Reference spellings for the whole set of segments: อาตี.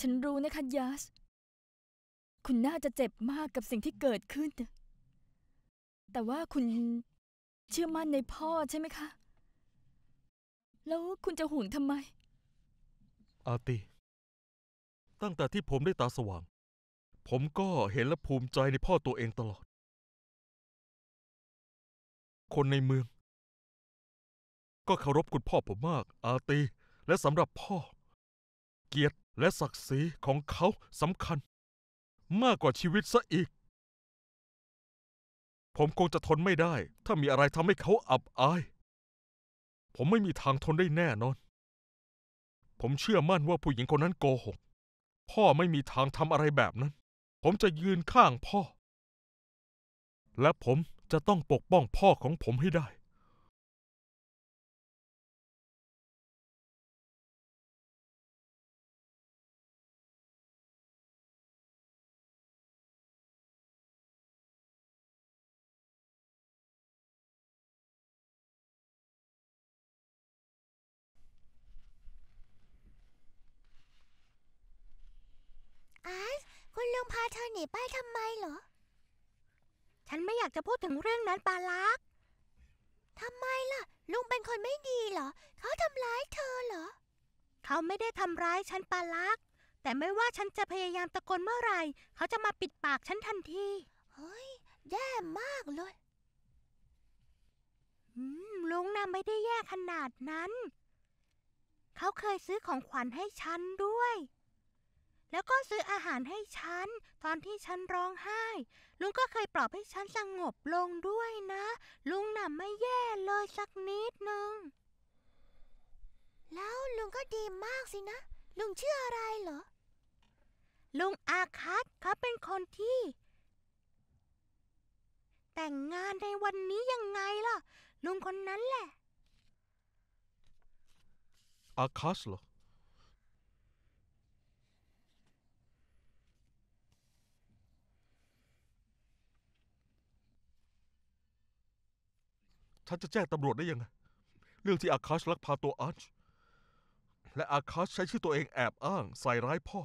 ฉันรู้นะคะยัสคุณน่าจะเจ็บมากกับสิ่งที่เกิดขึ้นแต่ว่าคุณเชื่อมั่นในพ่อใช่ไหมคะแล้วคุณจะห่วงทำไมอาตีตั้งแต่ที่ผมได้ตาสว่างผมก็เห็นและภูมิใจในพ่อตัวเองตลอดคนในเมืองก็เคารพคุณพ่อผมมากอาตีและสำหรับพ่อเกียรติและศักดิ์ศรีของเขาสำคัญมากกว่าชีวิตซะอีกผมคงจะทนไม่ได้ถ้ามีอะไรทำให้เขาอับอายผมไม่มีทางทนได้แน่นอนผมเชื่อมั่นว่าผู้หญิงคนนั้นโกหกพ่อไม่มีทางทำอะไรแบบนั้นผมจะยืนข้างพ่อและผมจะต้องปกป้องพ่อของผมให้ได้คุณลุงพาเธอหนีไปทำไมเหรอฉันไม่อยากจะพูดถึงเรื่องนั้นปาลักทำไมล่ะลุงเป็นคนไม่ดีเหรอเขาทำร้ายเธอเหรอเขาไม่ได้ทำร้ายฉันปาลักแต่ไม่ว่าฉันจะพยายามตะโกนเมื่อไหร่เขาจะมาปิดปากฉันทันทีเฮ้ยแย่มากเลยลุงน่ะไม่ได้แย่ขนาดนั้นเขาเคยซื้อของขวัญให้ฉันด้วยแล้วก็ซื้ออาหารให้ฉันตอนที่ฉันร้องไห้ลุงก็เคยปลอบให้ฉันสงบลงด้วยนะลุงน่ะไม่แย่เลยสักนิดนึงแล้วลุงก็ดีมากสินะลุงชื่ออะไรเหรอลุงอาคัตเขาเป็นคนที่แต่งงานในวันนี้ยังไงล่ะลุงคนนั้นแหละอาคัตเหรอฉันจะแจ้งตำรวจได้ยังไงเรื่องที่อาคาชลักพาตัวอาร์ชและอาคาชใช้ชื่อตัวเองแอบอ้างใส่ร้ายพ่อ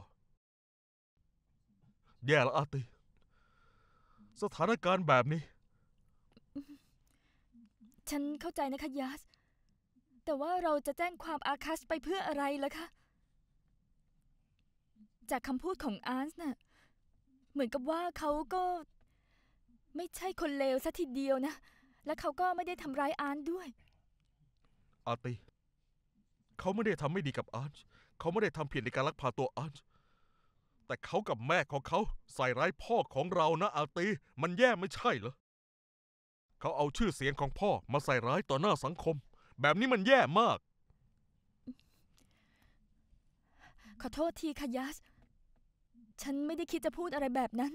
แย่ละอาตีสถานการณ์แบบนี้ฉันเข้าใจนะคะยัสแต่ว่าเราจะแจ้งความอาคาชไปเพื่ออะไรล่ะคะจากคำพูดของอาร์ชน่ะเหมือนกับว่าเขาก็ไม่ใช่คนเลวซะทีเดียวนะและเขาก็ไม่ได้ทำร้ายอาร์ชด้วยอาตีเขาไม่ได้ทำไม่ดีกับอาร์ชเขาไม่ได้ทำผิดในการลักพาตัวอาร์ชแต่เขากับแม่ของเขาใส่ร้ายพ่อของเรานะอาตีมันแย่ไม่ใช่เหรอเขาเอาชื่อเสียงของพ่อมาใส่ร้ายต่อหน้าสังคมแบบนี้มันแย่มากขอโทษทีค่ะยัสฉันไม่ได้คิดจะพูดอะไรแบบนั้น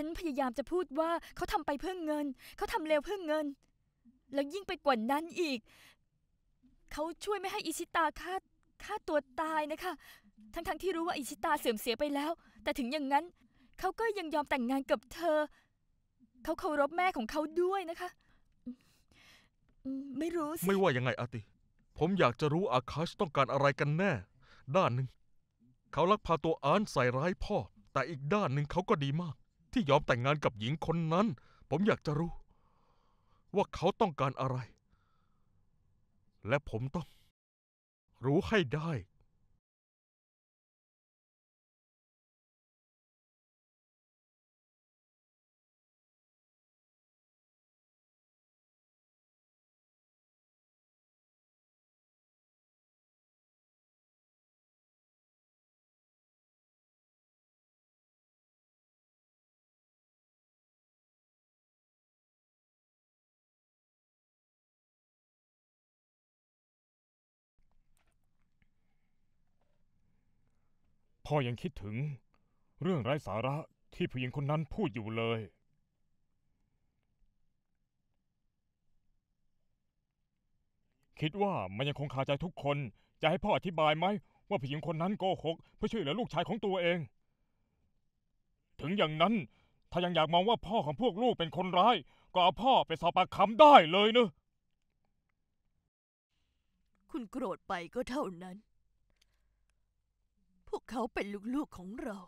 ฉันพยายามจะพูดว่าเขาทำไปเพื่อเงินเขาทำเลวเพื่อเงินแล้วยิ่งไปกว่านั้นอีกเขาช่วยไม่ให้อิชิตาฆ่าตัวตายนะคะทั้งที่รู้ว่าอิชิตาเสื่อมเสียไปแล้วแต่ถึงอย่างนั้นเขาก็ยังยอมแต่งงานกับเธอเขาเคารพแม่ของเขาด้วยนะคะไม่รู้สิไม่ว่ายังไงอาติผมอยากจะรู้อาคาชต้องการอะไรกันแน่ด้านหนึ่งเขาลักพาตัวอาร์ชใส่ร้ายพ่อแต่อีกด้านหนึ่งเขาก็ดีมากที่ยอมแต่งงานกับหญิงคนนั้นผมอยากจะรู้ว่าเขาต้องการอะไรและผมต้องรู้ให้ได้พ่อยังคิดถึงเรื่องไร้สาระที่ผู้หญิงคนนั้นพูดอยู่เลยคิดว่ามันยังคงคาใจทุกคนจะให้พ่ออธิบายไหมว่าผู้หญิงคนนั้นโกหกเพื่อช่วยเหลือลูกชายของตัวเองถึงอย่างนั้นถ้ายังอยากมองว่าพ่อของพวกลูกเป็นคนร้ายก็เอาพ่อไปสอบปากคำได้เลยนะคุณโกรธไปก็เท่านั้นพ วกเขาเป็นลูกๆของเรา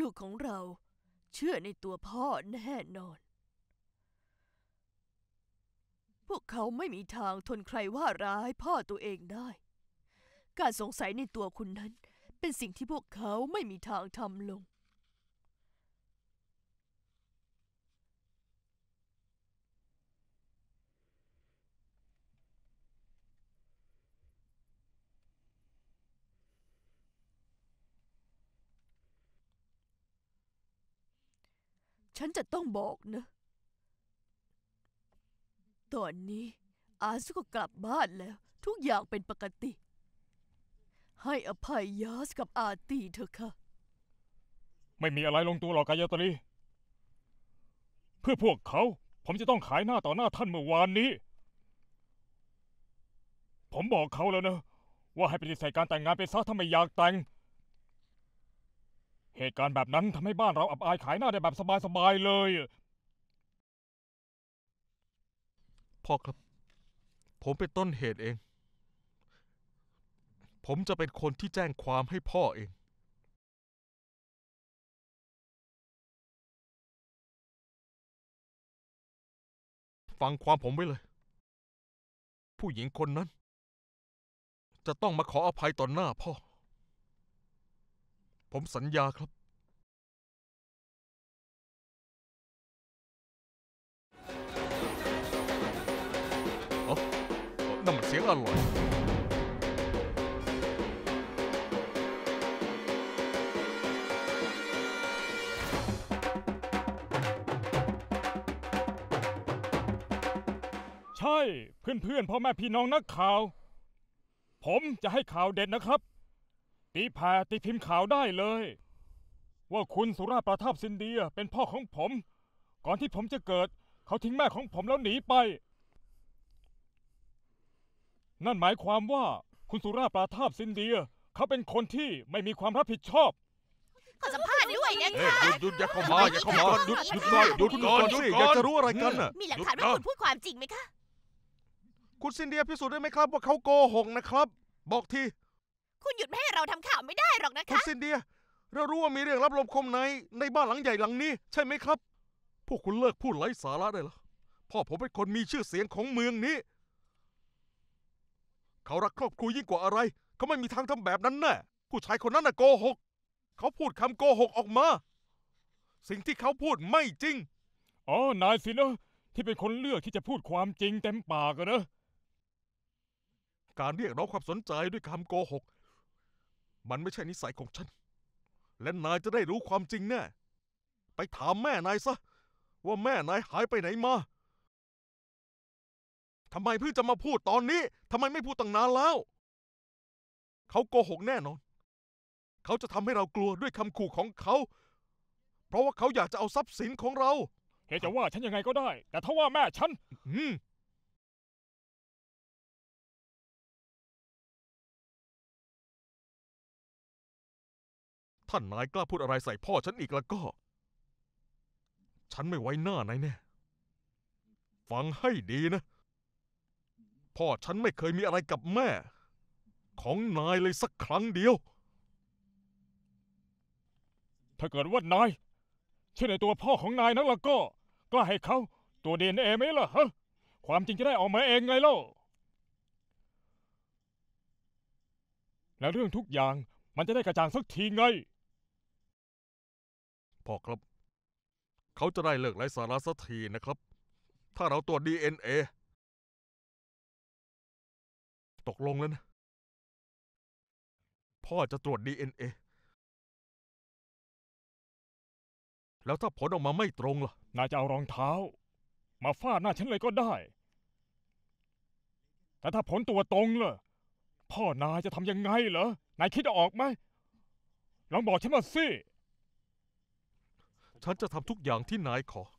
ลูกๆของเราเชื่อในตัวพ่อแน่นอนพวกเขาไม่มีทางทนใครว่าร้ายพ่อตัวเองได้การสงสัยในตัวคุณนั้นเป็นสิ่งที่พวกเขาไม่มีทางทำลงฉันจะต้องบอกนะตอนนี้อาซุก็กลับบ้านแล้วทุกอย่างเป็นปกติให้อภัยยาสกับอาตีเถอะค่ะไม่มีอะไรลงตัวหรอกกายาตรีเพื่อพวกเขาผมจะต้องขายหน้าต่อหน้าท่านเมื่อวานนี้ผมบอกเขาแล้วนะว่าให้ปฏิเสธการแต่งงานไปซะถ้าไม่อยากแต่งเหตุการณ์แบบนั้นทำให้บ้านเราอับอายขายหน้าได้แบบสบายๆเลยพ่อครับผมเป็นต้นเหตุเองผมจะเป็นคนที่แจ้งความให้พ่อเองฟังความผมไว้เลยผู้หญิงคนนั้นจะต้องมาขออภัยต่อหน้าพ่อผมสัญญาครับนั่นมันเสียงอะไรใช่เพื่อนๆพ่อแม่พี่น้องนักข่าวผมจะให้ข่าวเด็ดนะครับตีแผ่ตีพิมพ์ข่าวได้เลยว่าคุณสุราประทับซินเดียเป็นพ่อของผมก่อนที่ผมจะเกิดเขาทิ้งแม่ของผมแล้วหนีไปนั่นหมายความว่าคุณสุราประทับซินเดียเขาเป็นคนที่ไม่มีความรับผิดชอบขอสัมภาษณ์ด้วยนะคะหยุดอย่าเข้ามาอย่าเข้ามาหยุดก่อนหยุดก่อนสิอยากจะรู้อะไรกันน่ะมีหลักฐานว่าคุณพูดความจริงไหมคะคุณซินเดียพิสูจน์ได้ไหมครับว่าเขาโกหกนะครับบอกทีคุณหยุดไม่ให้เราทำข่าวไม่ได้หรอกนะคะคุณซินเดียเรารู้ว่ามีเรื่องลับลมคมในบ้านหลังใหญ่หลังนี้ใช่ไหมครับพวกคุณเลิกพูดไร้สาระได้แล้วพ่อผมเป็นคนมีชื่อเสียงของเมืองนี้เขารักครอบครัวยิ่งกว่าอะไรเขาไม่มีทางทำแบบนั้นแน่ผู้ชายคนนั้นน่ะโกหกเขาพูดคำโกหกออกมาสิ่งที่เขาพูดไม่จริงอ๋อนายสินะที่เป็นคนเลือกที่จะพูดความจริงเต็มปากกันนะการเรียกร้องความสนใจด้วยคำโกหกมันไม่ใช่นิสัยของฉันและนายจะได้รู้ความจริงแน่ไปถามแม่นายซะว่าแม่นายหายไปไหนมาทำไมเพิ่งจะมาพูดตอนนี้ทำไมไม่พูดตั้งนานแล้วเขาโกหกแน่นอนเขาจะทำให้เรากลัวด้วยคำขู่ของเขาเพราะว่าเขาอยากจะเอาทรัพย์สินของเราเฮ้ยจะว่าฉันยังไงก็ได้แต่ถ้าว่าแม่ฉันท่านนายกล้าพูดอะไรใส่พ่อฉันอีกแล้วก็ฉันไม่ไว้หน้านายแน่ฟังให้ดีนะพ่อฉันไม่เคยมีอะไรกับแม่ของนายเลยสักครั้งเดียวถ้าเกิดว่านายเชื่อในตัวพ่อของนายนักแล้วก็ให้เขาตัวดีเอ็นเอไหมล่ะฮะความจริงจะได้ออกมาเองไงเล่าแล้วเรื่องทุกอย่างมันจะได้กระจ่างสักทีไงพ่อครับเขาจะได้เลิกไร้สาระสักทีนะครับถ้าเราตรวจ DNA ตกลงแล้วนะพ่อจะตรวจ DNA แล้วถ้าผลออกมาไม่ตรงล่ะนายจะเอารองเท้ามาฟาดหน้าฉันเลยก็ได้แต่ถ้าผลตัวตรงล่ะพ่อนายจะทำยังไงเหรอนายคิดออกไหมลองบอกฉันมาสิฉันจะทำทุกอย่างที่นายขอท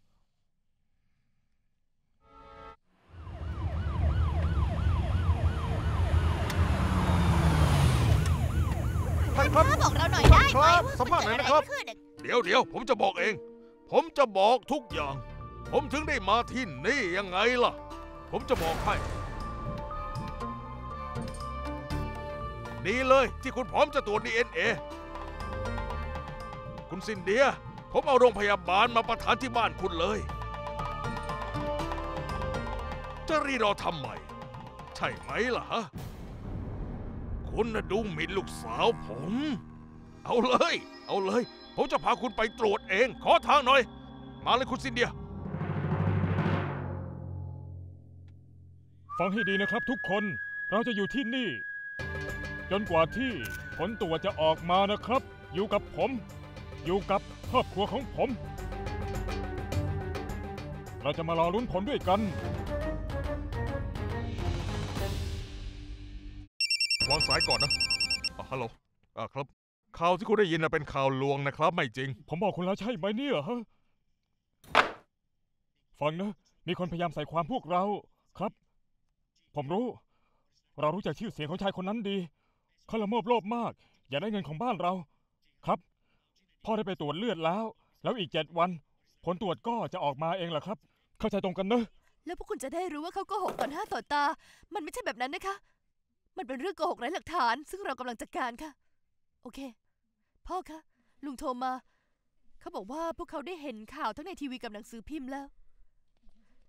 ่านครับบอกเราหน่อยได้ไหมสัมภาษณ์หน่อยนะครับเดี๋ยวผมจะบอกเองผมจะบอกทุกอย่างผมถึงได้มาที่นี่ยังไงล่ะผมจะบอกให้ ดีเลยที่คุณพร้อมจะตรวจ DNA คุณซินเดียผมเอาโรงพยาบาลมาประทานที่บ้านคุณเลยจะรีรอทำไมใช่ไหมล่ะฮะคุณน่ะดูหมิ่นลูกสาวผมเอาเลยผมจะพาคุณไปตรวจเองขอทางหน่อยมาเลยคุณซินเดียฟังให้ดีนะครับทุกคนเราจะอยู่ที่นี่จนกว่าที่ผลตรวจจะออกมานะครับอยู่กับผมอยู่กับครอบครัวของผมเราจะมารอลุ้นผลด้วยกันวางสายก่อนนะฮัลโหลครับข่าวที่คุณได้ยินเป็นข่าวลวงนะครับไม่จริงผมบอกคุณแล้วใช่ไหมเนี่ยฮะฟังนะมีคนพยายามใส่ความพวกเราครับผมรู้เรารู้จักชื่อเสียงของชายคนนั้นดีเขาละโมบโลภมากอยากได้เงินของบ้านเราครับพ่อได้ไปตรวจเลือดแล้วอีก7วันผลตรวจก็จะออกมาเองแหละครับเข้าใจตรงกันนะแล้วพวกคุณจะได้รู้ว่าเขาโกหกต่อหน้าต่อตามันไม่ใช่แบบนั้นนะคะมันเป็นเรื่องโกหกไร้หลักฐานซึ่งเรากำลังจัดการค่ะโอเคพ่อคะลุงโทรมาเขาบอกว่าพวกเขาได้เห็นข่าวทั้งในทีวีกับหนังสือพิมพ์แล้ว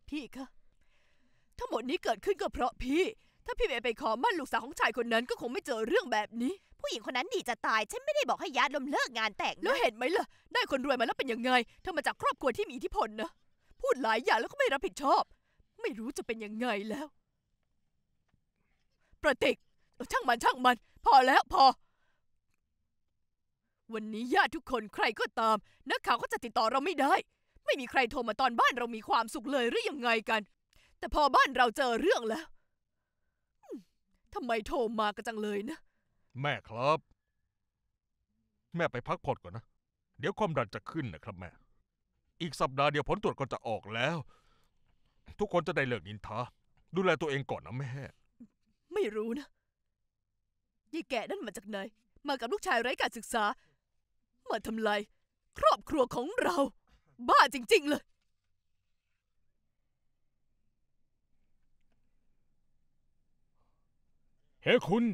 พี่คะทั้งหมดนี้เกิดขึ้นก็เพราะพี่ถ้าพี่เมย์ไปขอมั่นลูกสาวของชายคนนั้นก็คงไม่เจอเรื่องแบบนี้ผู้หญิงคนนั้นดีจะตายฉันไม่ได้บอกให้ญาติล้มเลิกงานแต่งแล้วเห็นไหมล่ะได้คนรวยมาแล้วเป็นยังไงเธอมาจากครอบครัวที่มีอิทธิพลนะพูดหลายอย่างแล้วก็ไม่รับผิดชอบไม่รู้จะเป็นยังไงแล้วประติกช่างมันพอแล้วพอวันนี้ญาติทุกคนใครก็ตามนักข่าวก็จะติดต่อเราไม่ได้ไม่มีใครโทรมาตอนบ้านเรามีความสุขเลยหรือยังไงกันแต่พอบ้านเราเจอเรื่องแล้วทำไมโทรมากันจังเลยนะแม่ครับแม่ไปพักผ่อนก่อนนะเดี๋ยวความดันจะขึ้นนะครับแม่อีกสัปดาห์เดียวผลตรวจก็จะออกแล้วทุกคนจะได้เลิกนินทาดูแลตัวเองก่อนนะแม่ไม่รู้นะยี่แก่นั่นมาจากไหนมากับลูกชายไร้การศึกษามาทำลายครอบครัวของเราบ้าจริงๆเลยเฮ้คุณน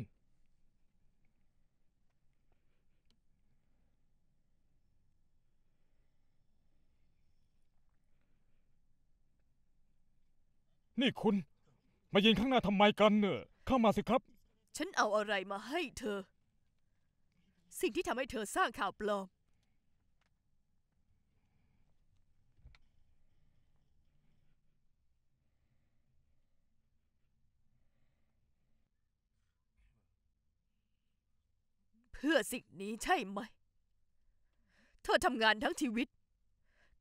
ี่คุณมายืนข้างหน้าทำไมกันเนอะเข้ามาสิครับฉันเอาอะไรมาให้เธอสิ่งที่ทำให้เธอสร้างข่าวปลอมเพื่อสิ่งนี้ใช่ไหมเธอทำงานทั้งชีวิต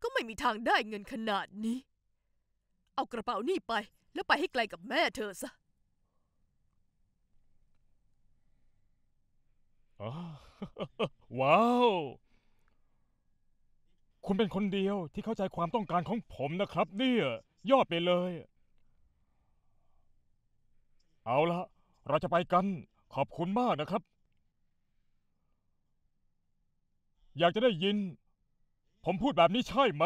ก็ไม่มีทางได้เงินขนาดนี้เอากระเป๋านี่ไปแล้วไปให้ไกลกับแม่เธอซะว้าวคุณเป็นคนเดียวที่เข้าใจความต้องการของผมนะครับเนี่ยยอดไปเลยเอาละเราจะไปกันขอบคุณมากนะครับอยากจะได้ยินผมพูดแบบนี้ใช่ไหม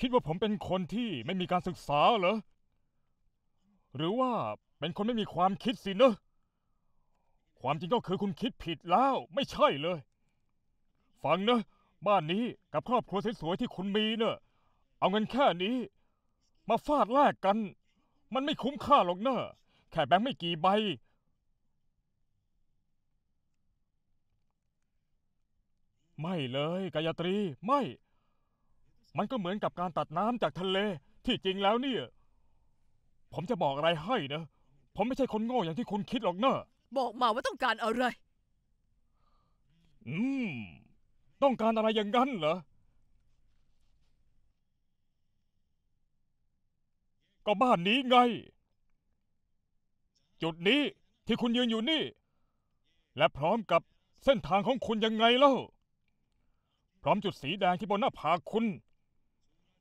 คิดว่าผมเป็นคนที่ไม่มีการศึกษาเหรอหรือว่าเป็นคนไม่มีความคิดสินะความจริงก็คือคุณคิดผิดแล้วไม่ใช่เลยฟังนะบ้านนี้กับครอบครัวสวยๆที่คุณมีนะเอาเงินแค่นี้มาฟาดแลกกันมันไม่คุ้มค่าหรอกนะแค่แบงค์ไม่กี่ใบไม่เลยกายตรีไม่มันก็เหมือนกับการตัดน้ำจากทะเลที่จริงแล้วเนี่ยผมจะบอกอะไรให้นะผมไม่ใช่คนโง่อย่างที่คุณคิดหรอกนะบอกมาว่าต้องการอะไรต้องการอะไรอย่างนั้นเหรอก็บ้านนี้ไงจุดนี้ที่คุณยืนอยู่นี่และพร้อมกับเส้นทางของคุณยังไงเล่าพร้อมจุดสีแดงที่บนหน้าผากคุณ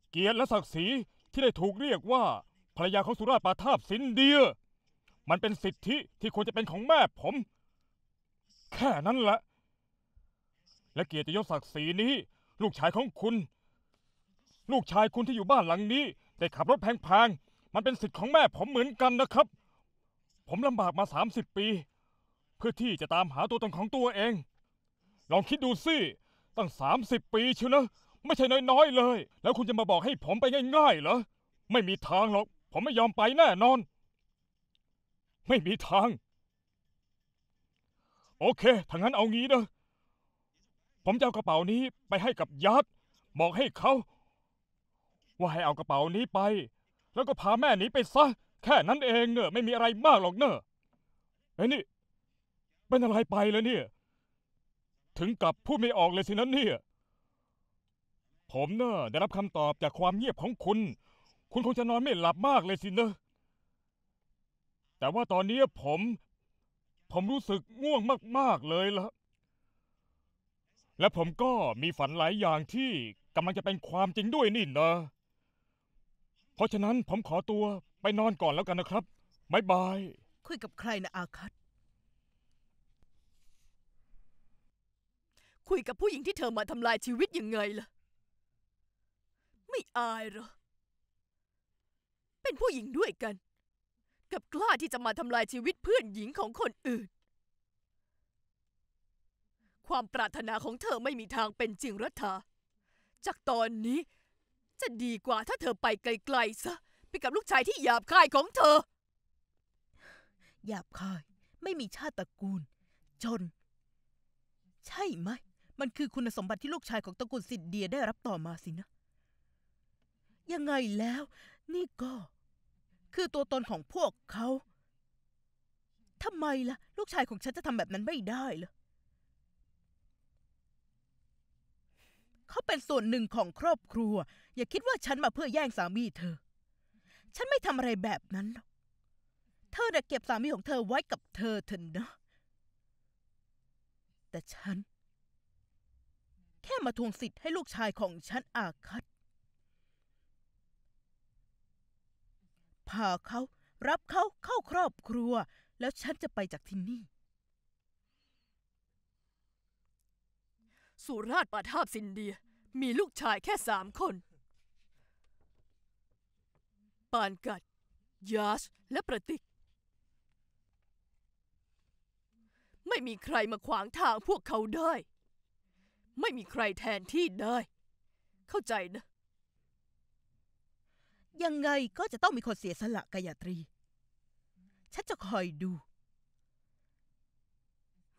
เกียรติและศักดิ์ศรีที่ได้ถูกเรียกว่าภรรยาของสุราษฎร์ปาทาบซินเดียมันเป็นสิทธิที่ควรจะเป็นของแม่ผมแค่นั้นแหละและเกียรติยศศักดิ์ศรีนี้ลูกชายของคุณลูกชายคุณที่อยู่บ้านหลังนี้ ได้ขับรถแพงๆมันเป็นสิทธิ์ของแม่ผมเหมือนกันนะครับผมลำบากมา30 ปีเพื่อที่จะตามหาตัวตนของตัวเองลองคิดดูสิตั้ง30 ปีเชียวนะไม่ใช่น้อยๆเลยแล้วคุณจะมาบอกให้ผมไปง่ายๆเหรอไม่มีทางหรอกผมไม่ยอมไปแน่นอนไม่มีทางโอเคถ้างั้นเอางี้นะผมจะเอากระเป๋านี้ไปให้กับยัดบอกให้เขาว่าให้เอากระเป๋านี้ไปแล้วก็พาแม่หนีไปซะแค่นั้นเองเนอะไม่มีอะไรมากหรอกเนอะไอ้นี่เป็นอะไรไปแล้วเนี่ยถึงกับพูดไม่ออกเลยสินั้นเนี่ยผมเนอะได้รับคำตอบจากความเงียบของคุณคุณคงจะนอนไม่หลับมากเลยสินะแต่ว่าตอนนี้ผมรู้สึกง่วงมากๆเลยละและผมก็มีฝันหลายอย่างที่กำลังจะเป็นความจริงด้วยนี่นะเพราะฉะนั้นผมขอตัวไปนอนก่อนแล้วกันนะครับบ๊ายบายคุยกับใครนะอาคัตคุยกับผู้หญิงที่เธอมาทำลายชีวิตยังไงล่ะไม่อายเหรอเป็นผู้หญิงด้วยกันกับกล้าที่จะมาทำลายชีวิตเพื่อนหญิงของคนอื่นความปรารถนาของเธอไม่มีทางเป็นจริงรัฐาจากตอนนี้จะดีกว่าถ้าเธอไปไกลๆซะไปกับลูกชายที่หยาบคายของเธอหยาบคายไม่มีชาติตระกูลจนใช่ไหมมันคือคุณสมบัติที่ลูกชายของตระกูลซิดเดียได้รับต่อมาสินะยังไงแล้วนี่ก็คือตัวตนของพวกเขาทำไมล่ะลูกชายของฉันจะทำแบบนั้นไม่ได้เหรอเขาเป็นส่วนหนึ่งของครอบครัวอย่าคิดว่าฉันมาเพื่อแย่งสามีเธอฉันไม่ทำอะไรแบบนั้นหรอกเธอน่ะเก็บสามีของเธอไว้กับเธอเถอะนะแต่ฉันแค่มาทวงสิทธิ์ให้ลูกชายของฉันอาคัตพาเขารับเขาเข้าครอบครัวแล้วฉันจะไปจากที่นี่สุราชประทาบซินเดียมีลูกชายแค่3 คนปานกัดยาชและประติกไม่มีใครมาขวางทางพวกเขาได้ไม่มีใครแทนที่ได้เข้าใจนะยังไงก็จะต้องมีคนเสียสละกายตรีฉันจะคอยดู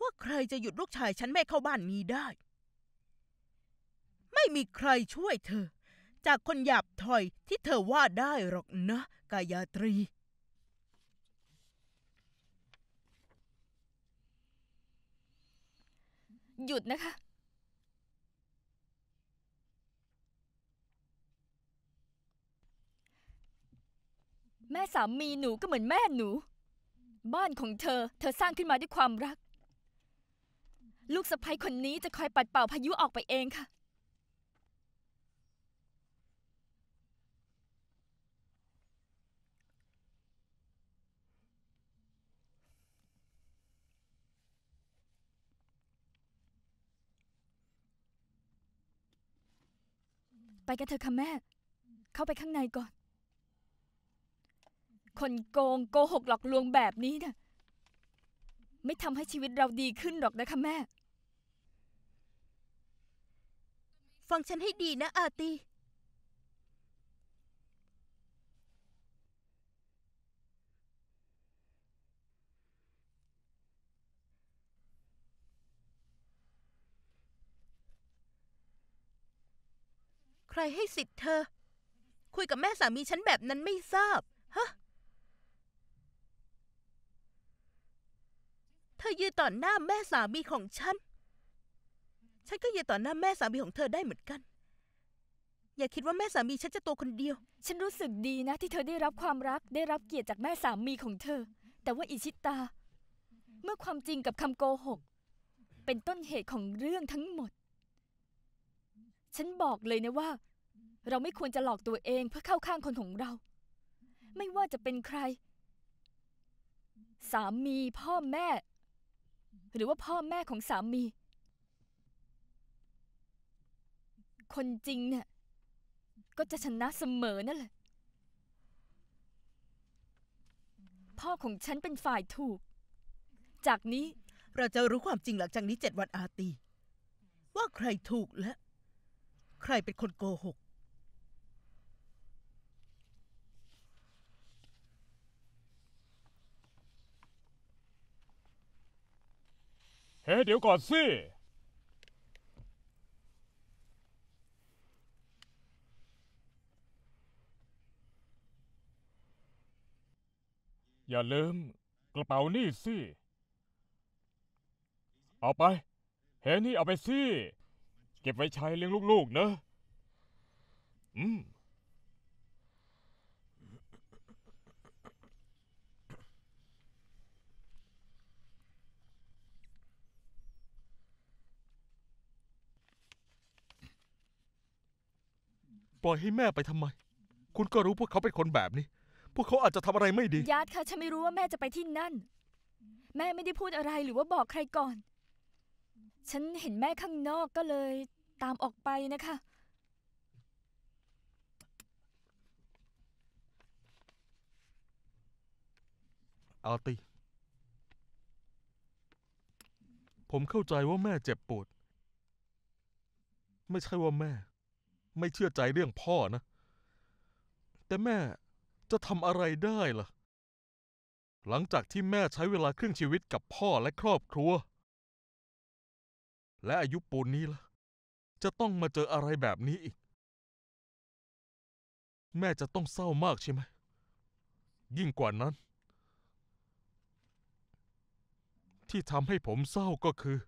ว่าใครจะหยุดลูกชายฉันไม่เข้าบ้านนี้ได้ไม่มีใครช่วยเธอจากคนหยาบถอยที่เธอว่าได้หรอกนะกายตรีหยุดนะคะแม่สามีหนูก็เหมือนแม่หนูบ้านของเธอสร้างขึ้นมาด้วยความรักลูกสะใภ้คนนี้จะคอยปัดเป่าพายุออกไปเองค่ะไปกันเถอะค่ะแม่เข้าไปข้างในก่อนคนโกหกหลอกลวงแบบนี้นะไม่ทำให้ชีวิตเราดีขึ้นหรอกนะคะแม่ฟังฉันให้ดีนะอาตีใครให้สิทธิ์เธอคุยกับแม่สามีฉันแบบนั้นไม่ทราบฮะเธอยืนต่อหน้าแม่สามีของฉันฉันก็ยืนต่อหน้าแม่สามีของเธอได้เหมือนกันอย่าคิดว่าแม่สามีฉันจะตัวคนเดียวฉันรู้สึกดีนะที่เธอได้รับความรักได้รับเกียรติจากแม่สามีของเธอแต่ว่าอิชิตาเมื่อความจริงกับคำโกหกเป็นต้นเหตุของเรื่องทั้งหมดฉันบอกเลยนะว่าเราไม่ควรจะหลอกตัวเองเพื่อเข้าข้างคนของเราไม่ว่าจะเป็นใครสามีพ่อแม่หรือว่าพ่อแม่ของสามีคนจริงเนี่ยก็จะชนะเสมอนั่นแหละ พ่อของฉันเป็นฝ่ายถูกจากนี้เราจะรู้ความจริงหลังจากนี้7 วันอาตีว่าใครถูกและใครเป็นคนโกหกเฮ้เดี๋ยวก่อนสิอย่าลืมกระเป๋านี่สิเอาไปเฮ้นี่เอาไปสิเก็บไว้ใช้เลี้ยงลูกๆเนอะปล่อยให้แม่ไปทำไมคุณก็รู้พวกเขาเป็นคนแบบนี้พวกเขาอาจจะทำอะไรไม่ดีญาติค่ะฉันไม่รู้ว่าแม่จะไปที่นั่นแม่ไม่ได้พูดอะไรหรือว่าบอกใครก่อนฉันเห็นแม่ข้างนอกก็เลยตามออกไปนะคะอาตีผมเข้าใจว่าแม่เจ็บปวดไม่ใช่ว่าแม่ไม่เชื่อใจเรื่องพ่อนะแต่แม่จะทำอะไรได้ล่ะหลังจากที่แม่ใช้เวลาครึ่งชีวิตกับพ่อและครอบครัวและอายุปูนนี้ล่ะจะต้องมาเจออะไรแบบนี้อีกแม่จะต้องเศร้ามากใช่ไหมยิ่งกว่านั้นที่ทำให้ผมเศร้าก็คือ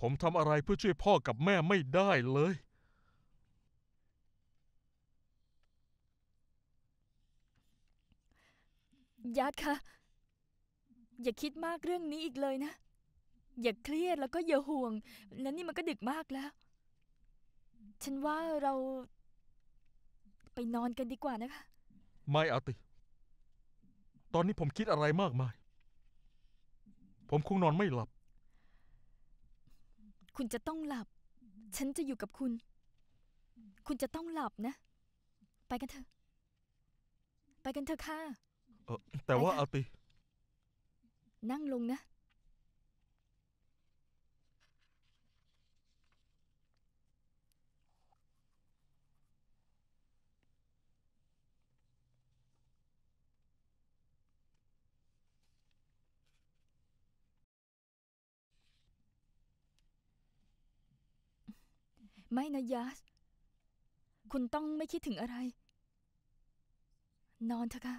ผมทำอะไรเพื่อช่วยพ่อกับแม่ไม่ได้เลยญาติคะอย่าคิดมากเรื่องนี้อีกเลยนะอย่าเครียดแล้วก็อย่าห่วงแล้วนี่มันก็ดึกมากแล้วฉันว่าเราไปนอนกันดีกว่านะคะไม่อาติตอนนี้ผมคิดอะไรมากมายผมคงนอนไม่หลับคุณจะต้องหลับฉันจะอยู่กับคุณคุณจะต้องหลับนะไปกันเถอะไปกันเถอะค่ะแต่ว่าอาตินั่งลงนะไม่นะยาสคุณต้องไม่คิดถึงอะไรนอนเถอะค่ะ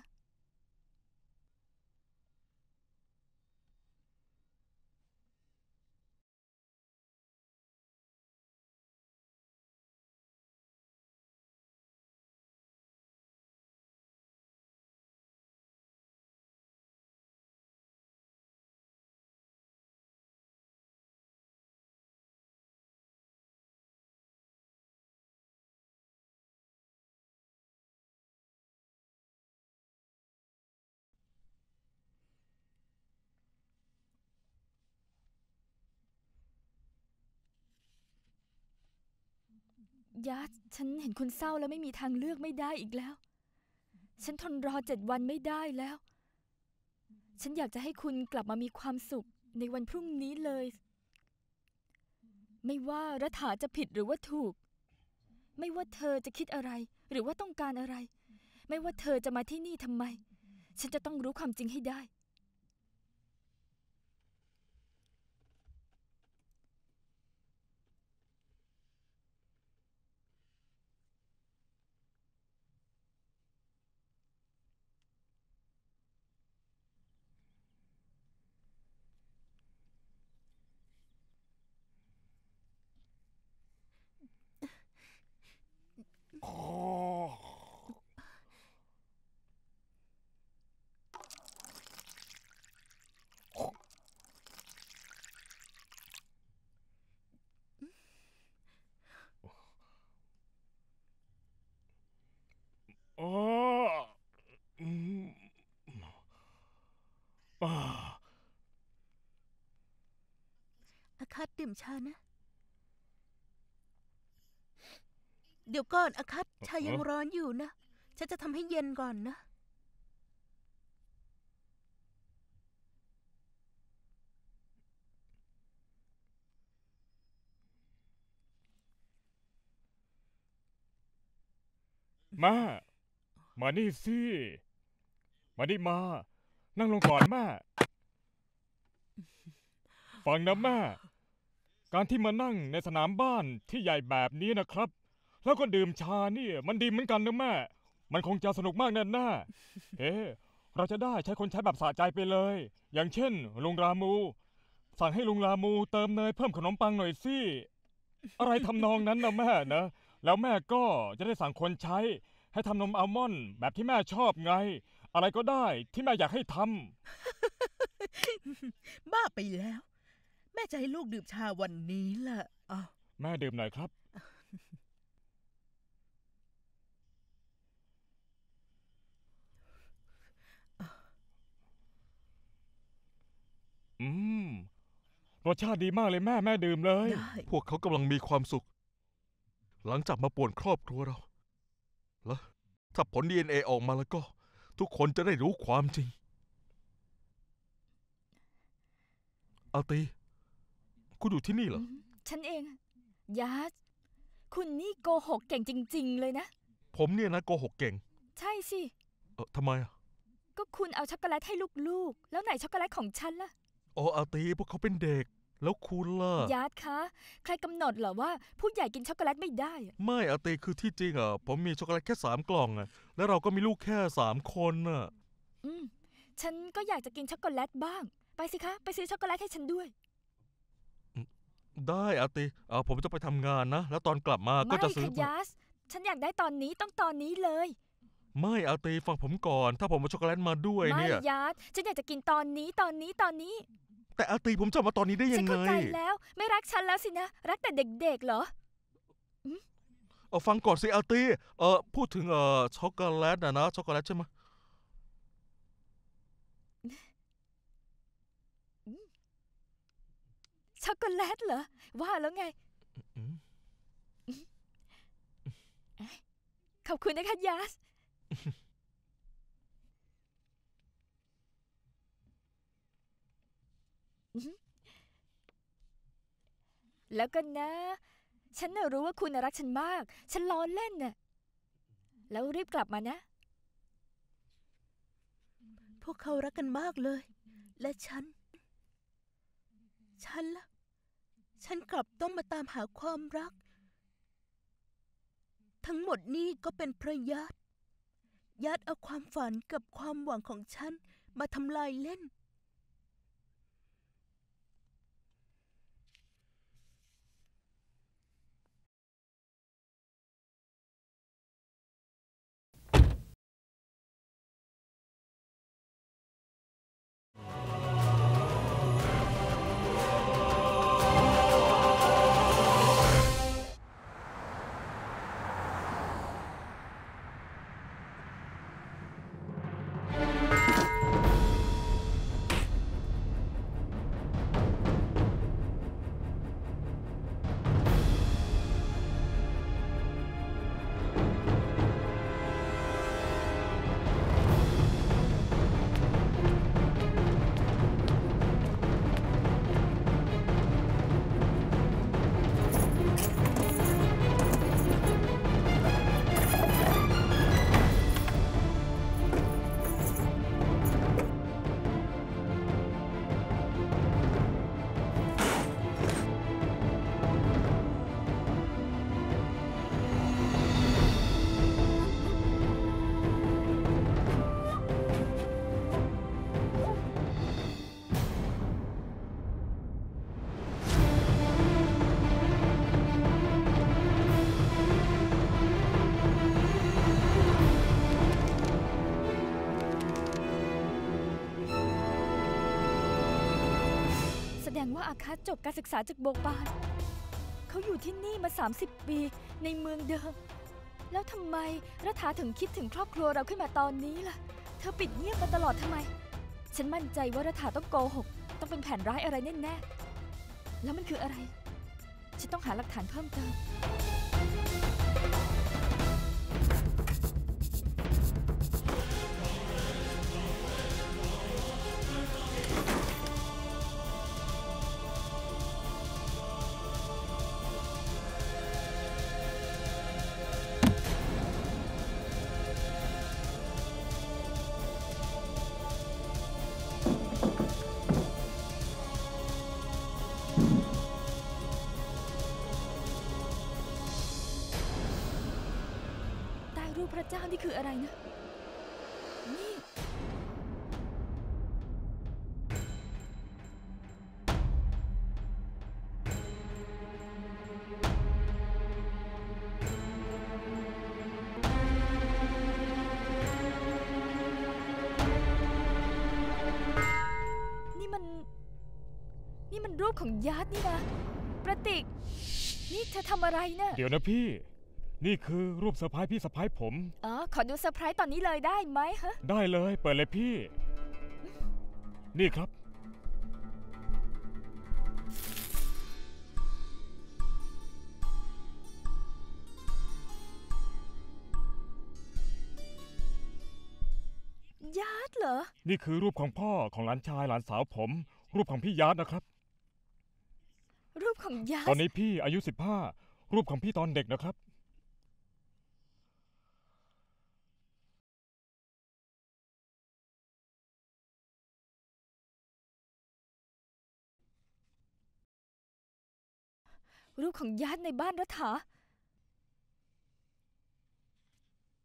ยาฉันเห็นคุณเศร้าแล้วไม่มีทางเลือกไม่ได้อีกแล้วฉันทนรอ7 วันไม่ได้แล้วฉันอยากจะให้คุณกลับมามีความสุขในวันพรุ่งนี้เลยไม่ว่ารัฐาจะผิดหรือว่าถูกไม่ว่าเธอจะคิดอะไรหรือว่าต้องการอะไรไม่ว่าเธอจะมาที่นี่ทำไมฉันจะต้องรู้ความจริงให้ได้อาคาดื่มชานะเดี๋ยวก่อนอาคัตชายังร้อนอยู่นะฉันจะทำให้เย็นก่อนนะ แม่มานี่สิมานี่มานั่งลงก่อนแม่ฟังนะแม่การที่มานั่งในสนามบ้านที่ใหญ่แบบนี้นะครับแล้วก็ดื่มชาเนี่ยมันดีเหมือนกันนะแม่มันคงจะสนุกมากแน่แน่เฮ้เราจะได้ใช้คนใช้แบบสะใจไปเลยอย่างเช่นลุงรามูสั่งให้ลุงรามูเติมเนยเพิ่มขนมปังหน่อยสิอะไรทำนองนั้นนะแม่นะแล้วแม่ก็จะได้สั่งคนใช้ให้ทำนมอัลมอนด์แบบที่แม่ชอบไงอะไรก็ได้ที่แม่อยากให้ทำบ้าไปแล้วแม่จะให้ลูกดื่มชาวันนี้ล่ะแม่ดื่มหน่อยครับรสชาติดีมากเลยแม่ดื่มเลยพวกเขากำลังมีความสุขหลังจากมาป่วนครอบครัวเราแล้วถ้าผล DNA ออกมาแล้วก็ทุกคนจะได้รู้ความจริงอาตีคุณอยู่ที่นี่เหรอฉันเองยาสคุณนี่โกหกเก่งจริงๆเลยนะผมเนี่ยนะโกหกเก่งใช่สิทำไมอ่ะก็คุณเอาช็อกโกแลตให้ลูกๆแล้วไหนช็อกโกแลตของฉันล่ะอ๋ออาตีพวกเขาเป็นเด็กแล้วคุณล่ะยาสคะใครกำหนดเหรอว่าผู้ใหญ่กินช็อกโกแลตไม่ได้ไม่อาตีคือที่จริงอ่ะผมมีช็อกโกแลตแค่3 กล่องอ่ะแล้วเราก็มีลูกแค่3 คนอ่ะฉันก็อยากจะกินช็อกโกแลตบ้างไปสิคะไปซื้อช็อกโกแลตให้ฉันด้วยได้อาตีผมจะไปทำงานนะแล้วตอนกลับมาก็จะซื้อไม่ยาสฉันอยากได้ตอนนี้ต้องตอนนี้เลยไม่อาตีฟังผมก่อนถ้าผมเอาช็อกโกแลตมาด้วยเนี่ยไม่ยาสฉันอยากจะกินตอนนี้แต่อาตีผมจะมาตอนนี้ได้ยังไงฉันเข้าใจแล้วไม่รักฉันแล้วสินะรักแต่เด็กๆเหรอฟังก่อนสิอาตีพูดถึงช็อกโกแลตนะช็อกโกแลตใช่ไหมช็อกโกแลตเหรอว่าแล้วไงขอบคุณนะคะยาสแล้วกันนะฉันรู้ว่าคุณรักฉันมากฉันล้อเล่นน่ะแล้วรีบกลับมานะพวกเขารักกันมากเลยและฉันล่ะฉันกลับต้องมาตามหาความรักทั้งหมดนี้ก็เป็นเพราะญาติเอาความฝันกับความหวังของฉันมาทำลายเล่นอาคาจบการศึกษาจากโบปาลเขาอยู่ที่นี่มา30 ปีในเมืองเดิมแล้วทำไมรัฐาถึงคิดถึงครอบครัวเราขึ้นมาตอนนี้ล่ะเธอปิดเงียบมาตลอดทำไมฉันมั่นใจว่ารัฐาต้องโกหกต้องเป็นแผนร้ายอะไรแน่ๆแล้วมันคืออะไรฉันต้องหาหลักฐานเพิ่มเติม ระเจ้านี่คืออะไรนะนี่นี่มันรูปของยักษ์นี่นะประติกนี่เธอทำอะไรนะเดี๋ยวนะพี่นี่คือรูปเซอร์ไพรส์พี่เซอร์ไพรส์ผมอ๋อขอดูเซอร์ไพรส์ตอนนี้เลยได้ไหมฮะได้เลยเปิดเลยพี่นี่ครับญาติเหรอนี่คือรูปของพ่อของหลานชายหลานสาวผมรูปของพี่ญาตินะครับรูปของญาติตอนนี้พี่อายุ15รูปของพี่ตอนเด็กนะครับรูปของญาติในบ้านรัฐาทำไมรูปตอนเด็กของย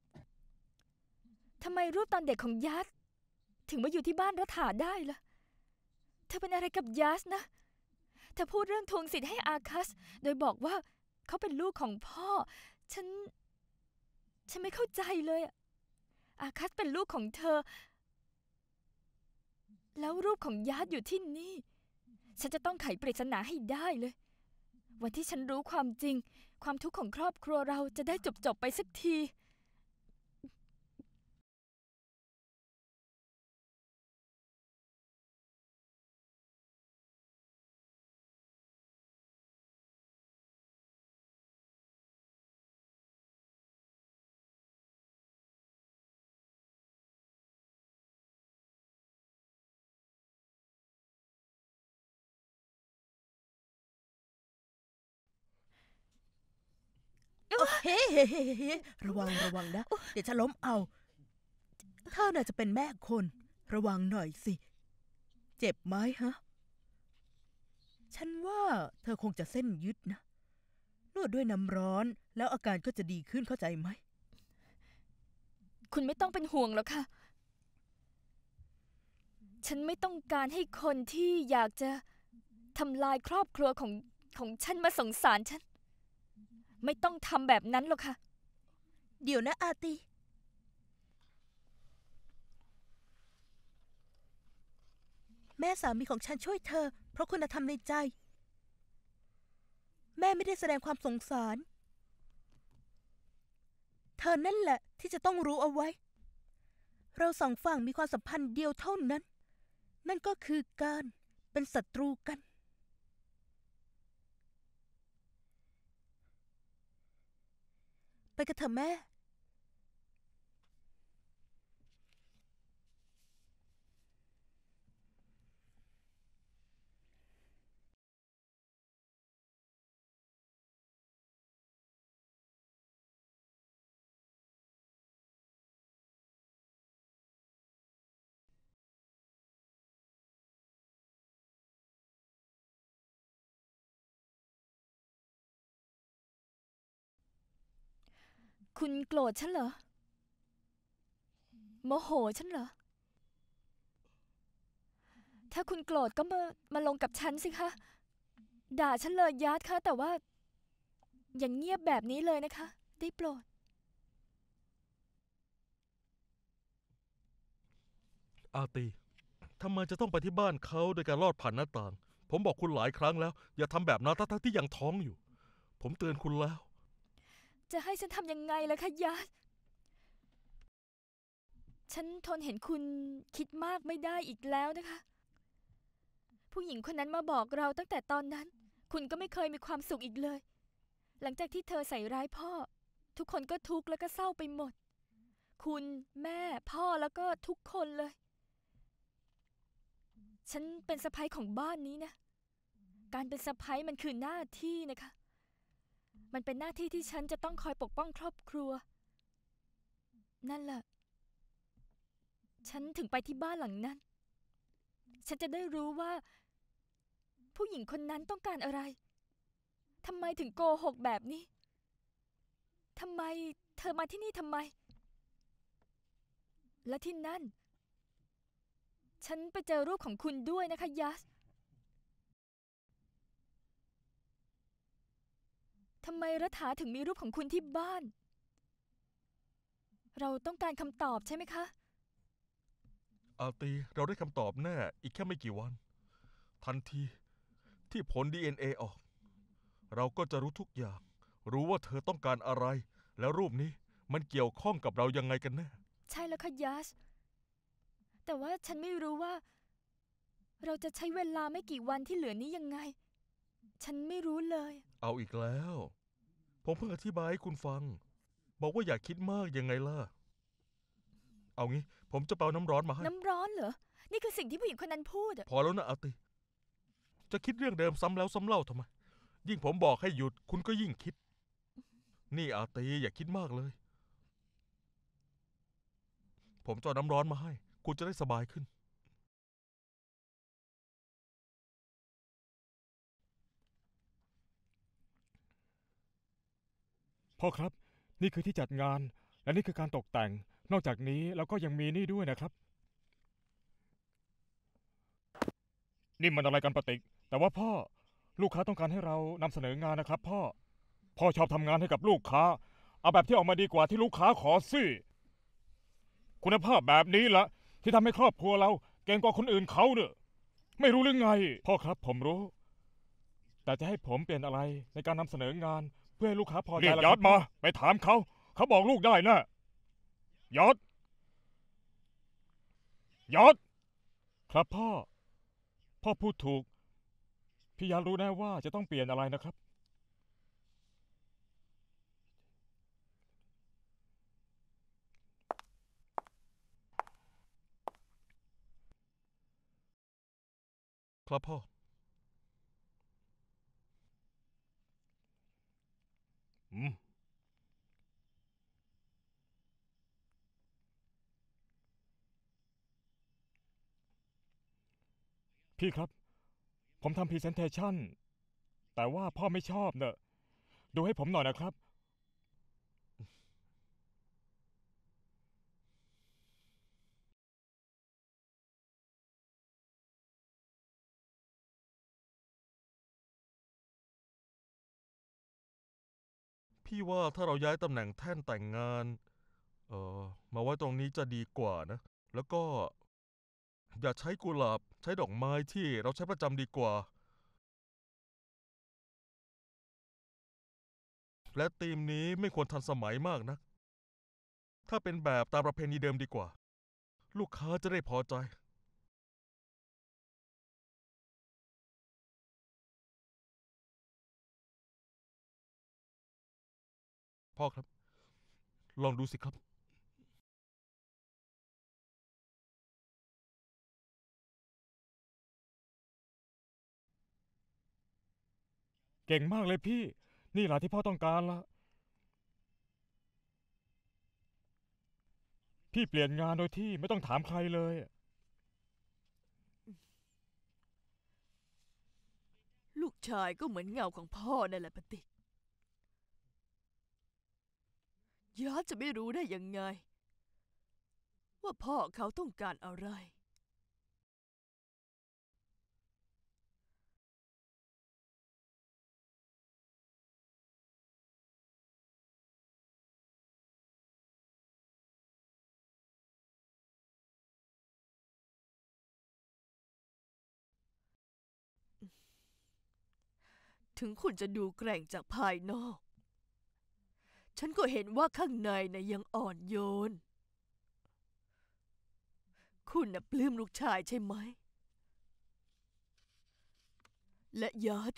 ัสถึงมาอยู่ที่บ้านรัฐาได้ล่ะเธอเป็นอะไรกับยัสนะเธอพูดเรื่องทวงสิทธิ์ให้อาคัสโดยบอกว่าเขาเป็นลูกของพ่อฉันไม่เข้าใจเลยอาคัสเป็นลูกของเธอแล้วรูปของยัสอยู่ที่นี่ฉันจะต้องไขปริศนาให้ได้เลยวันที่ฉันรู้ความจริงความทุกข์ของครอบครัวเราจะได้จบไปสักทีเฮ้ระวังนะเดี๋ยวจะล้มเอาเธอน่าจะเป็นแม่คนระวังหน่อยสิเจ็บไหมฮะฉันว่าเธอคงจะเส้นยึดนะนวดด้วยน้ำร้อนแล้วอาการก็จะดีขึ้นเข้าใจไหมคุณไม่ต้องเป็นห่วงหรอกค่ะฉันไม่ต้องการให้คนที่อยากจะทำลายครอบครัวของฉันมาสงสารฉันไม่ต้องทำแบบนั้นหรอกค่ะเดี๋ยวนะอาตีแม่สามีของฉันช่วยเธอเพราะคุณธรรมในใจแม่ไม่ได้แสดงความสงสารเธอนั่นแหละที่จะต้องรู้เอาไว้เราสองฝั่งมีความสัมพันธ์เดียวเท่านั้นนั่นก็คือการเป็นศัตรูกันไปกับเธอแม่คุณโกรธฉันเหรอโมโหฉันเหรอถ้าคุณโกรธก็มาลงกับฉันสิคะด่าฉันเลยญาติค่ะแต่ว่าอย่างเงียบแบบนี้เลยนะคะได้โปรดอาตีทำไมจะต้องไปที่บ้านเขาโดยการลอดผ่านหน้าต่างผมบอกคุณหลายครั้งแล้วอย่าทำแบบนั้นทั้งที่ยังท้องอยู่ผมเตือนคุณแล้วจะให้ฉันทำยังไงล่ะคะยาฉันทนเห็นคุณคิดมากไม่ได้อีกแล้วนะคะผู้หญิงคนนั้นมาบอกเราตั้งแต่ตอนนั้นคุณก็ไม่เคยมีความสุขอีกเลยหลังจากที่เธอใส่ร้ายพ่อทุกคนก็ทุกข์แล้วก็เศร้าไปหมดคุณแม่พ่อแล้วก็ทุกคนเลยฉันเป็นสะใภ้ของบ้านนี้นะการเป็นสะใภ้มันคือหน้าที่นะคะมันเป็นหน้าที่ที่ฉันจะต้องคอยปกป้องครอบครัวนั่นแหละฉันถึงไปที่บ้านหลังนั้น ฉันจะได้รู้ว่าผู้หญิงคนนั้นต้องการอะไรทำไมถึงโกหกแบบนี้ทำไมเธอมาที่นี่ทำไมและที่นั่นฉันไปเจอรูปของคุณด้วยนะคะยัสทำไมรัฐาถึงมีรูปของคุณที่บ้านเราต้องการคำตอบใช่ไหมคะอาตีเราได้คำตอบแน่อีกแค่ไม่กี่วันทันทีที่ผล DNA ออกเราก็จะรู้ทุกอย่างรู้ว่าเธอต้องการอะไรแล้วรูปนี้มันเกี่ยวข้องกับเรายังไงกันแน่ใช่แล้วค่ะยัสแต่ว่าฉันไม่รู้ว่าเราจะใช้เวลาไม่กี่วันที่เหลือนี้ยังไงฉันไม่รู้เลยเอาอีกแล้วผมเพิ่งอธิบายให้คุณฟังบอกว่าอย่าคิดมากยังไงล่ะเอางี้ผมจะเป่าน้ำร้อนมาให้น้ำร้อนเหรอนี่คือสิ่งที่ผู้หญิงคนนั้นพูดพอแล้วนะอาติจะคิดเรื่องเดิมซ้ำแล้วซ้ำเล่าทำไมยิ่งผมบอกให้หยุดคุณก็ยิ่งคิดนี่อาติอย่าคิดมากเลยผมจะน้ำร้อนมาให้คุณจะได้สบายขึ้นพ่อครับนี่คือที่จัดงานและนี่คือการตกแต่งนอกจากนี้เราก็ยังมีนี่ด้วยนะครับนี่มันอะไรกันปฏิกแต่ว่าพ่อลูกค้าต้องการให้เรานำเสนองานนะครับพ่อชอบทำงานให้กับลูกค้าเอาแบบที่ออกมาดีกว่าที่ลูกค้าขอซื้อคุณภาพแบบนี้ละที่ทำให้ครอบครัวเราเก่งกว่าคนอื่นเขาเนอะไม่รู้หรือไงพ่อครับผมรู้แต่จะให้ผมเปลี่ยนอะไรในการนำเสนองานเพื่อให้ลูกค้าพอใจเรียกยอดมาไปถามเขาบอกลูกได้นะยอดครับพ่อพูดถูกพี่ยารู้แน่ว่าจะต้องเปลี่ยนอะไรนะครับครับพ่อพี่ครับผมทำ presentation แต่ว่าพ่อไม่ชอบเนอะดูให้ผมหน่อยนะครับพี่ว่าถ้าเราย้ายตำแหน่งแท่นแต่งงานมาไว้ตรงนี้จะดีกว่านะแล้วก็อย่าใช้กุหลาบใช้ดอกไม้ที่เราใช้ประจำดีกว่าและธีมนี้ไม่ควรทันสมัยมากนักถ้าเป็นแบบตามประเพณีเดิมดีกว่าลูกค้าจะได้พอใจพ่อครับลองดูสิครับเก่งมากเลยพี่นี่แหละที่พ่อต้องการละพี่เปลี่ยนงานโดยที่ไม่ต้องถามใครเลยลูกชายก็เหมือนเงาของพ่อนั่นแหละปฏิยอดจะไม่รู้ได้ยังไงว่าพ่อเขาต้องการอะไรถึงคุณจะดูแกร่งจากภายนอกฉันก็เห็นว่าข้างในนะยังอ่อนโยนคุณน่ะปลื้มลูกชายใช่ไหมและยอด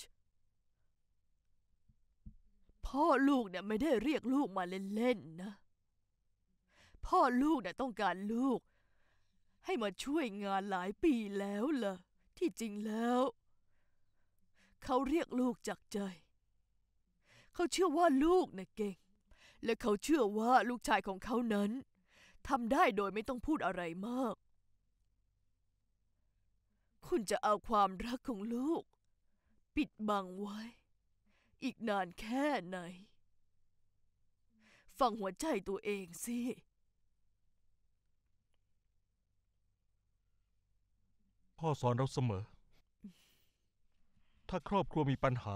พ่อลูกเนี่ยไม่ได้เรียกลูกมาเล่นๆนะพ่อลูกเนี่ยต้องการลูกให้มาช่วยงานหลายปีแล้วล่ะที่จริงแล้วเขาเรียกลูกจากใจเขาเชื่อว่าลูกนะเก่งและเขาเชื่อว่าลูกชายของเขานั้นทำได้โดยไม่ต้องพูดอะไรมาก คุณจะเอาความรักของลูกปิดบังไว้อีกนานแค่ไหนฟังหัวใจตัวเองสิพ่อสอนเราเสมอถ้าครอบครัวมีปัญหา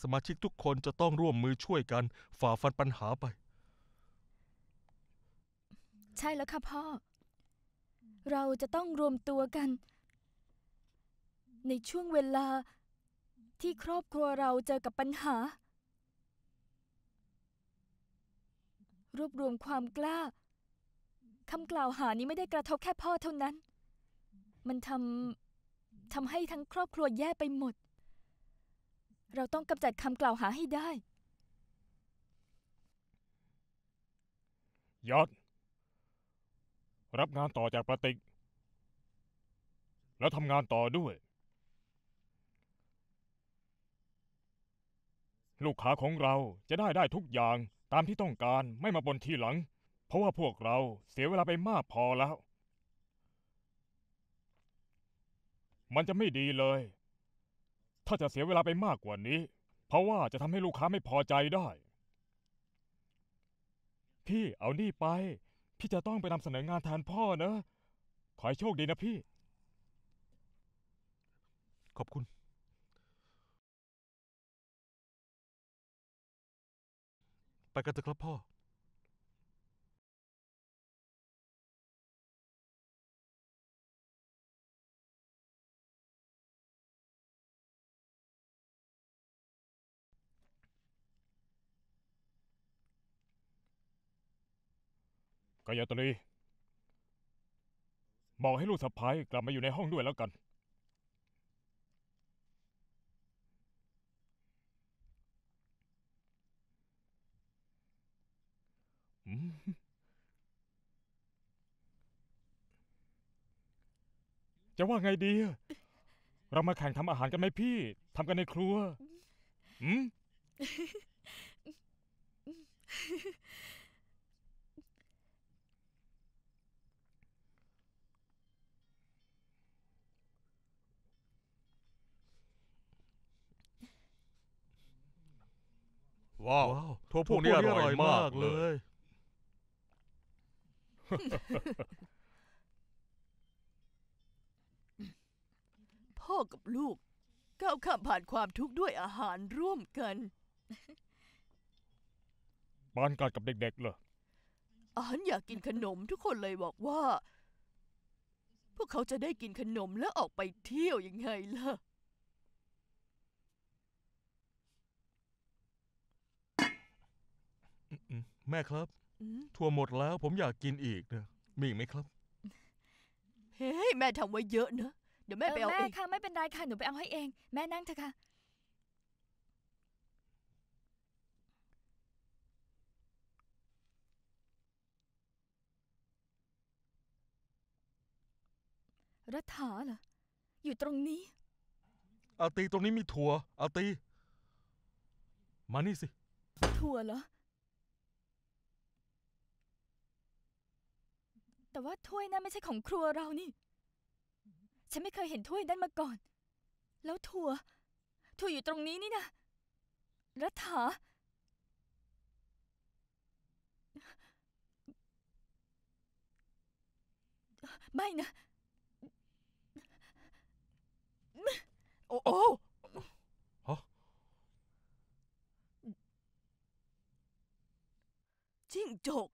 สมาชิกทุกคนจะต้องร่วมมือช่วยกันฝ่าฟันปัญหาไปใช่แล้วค่ะพ่อเราจะต้องรวมตัวกันในช่วงเวลาที่ครอบครัวเราเจอกับปัญหารวบรวมความกล้าคำกล่าวหานี้ไม่ได้กระทบแค่พ่อเท่านั้นมันทำให้ทั้งครอบครัวแย่ไปหมดเราต้องกำจัดคำกล่าวหาให้ได้ยอดรับงานต่อจากประติกแล้วทำงานต่อด้วยลูกค้าของเราจะได้ทุกอย่างตามที่ต้องการไม่มาบ่นทีหลังเพราะว่าพวกเราเสียเวลาไปมากพอแล้วมันจะไม่ดีเลยถ้าจะเสียเวลาไปมากกว่านี้เพราะว่าจะทำให้ลูกค้าไม่พอใจได้พี่เอานี่ไปพี่จะต้องไปนำเสนองานแทนพ่อนะขอให้โชคดีนะพี่ขอบคุณไปกันเถอะครับพ่อกายตรีบอกให้ลูกสะพ้ายกลับมาอยู่ในห้องด้วยแล้วกันจะว่าไงดีเรามาแข่งทำอาหารกันไหมพี่ทำกันในครัวว้าวทั่วพวกนี้อร่อยมากเลยพ่อกับลูกก้าวข้ามผ่านความทุกข์ด้วยอาหารร่วมกันบ้านการกับเด็กๆเหรออาหารอยากกินขนมทุกคนเลยบอกว่าพวกเขาจะได้กินขนมและออกไปเที่ยวยังไงล่ะแม่ครับทั่วหมดแล้วผมอยากกินอีกนะมีอีกไหมครับเฮ้ยแม่ทำไว้เยอะนะเดี๋ยวแม่ไปเอาเองแม่ค่ะไม่เป็นไรค่ะหนูไปเอาให้เองแม่นั่งเถอะค่ะรัฐาเหรออยู่ตรงนี้อาตีตรงนี้มีถั่วอาตีมานี่สิถั่วเหรอแต่ว่าถ้วยนั้นไม่ใช่ของครัวเรานี่ฉันไม่เคยเห็นถ้วยนั้นมาก่อนแล้วถั่วอยู่ตรงนี้นี่นะรัฐาไม่นะโอ้โอ้ฮะจิ้งจก